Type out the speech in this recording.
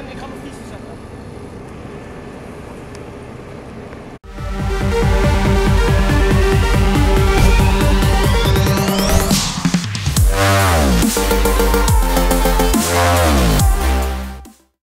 En ik ga